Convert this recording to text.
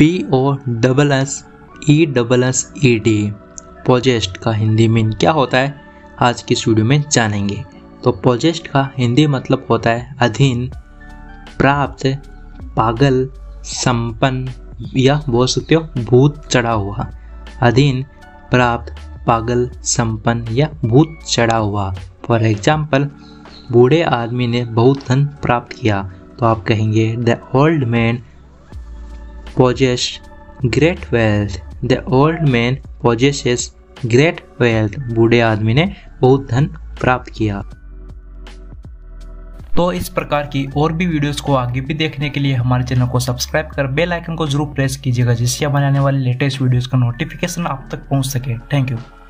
POSSED। Possessed का Hindi mean क्या होता है आज की वीडियो में जानेंगे। तो पॉजेस्ट का हिंदी मतलब होता है अधीन, प्राप्त, पागल, संपन्न या बोल सकते हो भूत चढ़ा हुआ। अधीन, प्राप्त, पागल, संपन्न या भूत चढ़ा हुआ। फॉर एग्जाम्पल, बूढ़े आदमी ने बहुत धन प्राप्त किया तो आप कहेंगे the old man possessed great wealth. The old man possesses great wealth. बूढ़े आदमी ने बहुत धन प्राप्त किया। तो इस प्रकार की और भी वीडियोस को आगे भी देखने के लिए हमारे चैनल को सब्सक्राइब कर बेल आइकन को जरूर प्रेस कीजिएगा, जिससे हमारे आने वाले लेटेस्ट वीडियोस का नोटिफिकेशन आप तक पहुंच सके। Thank you.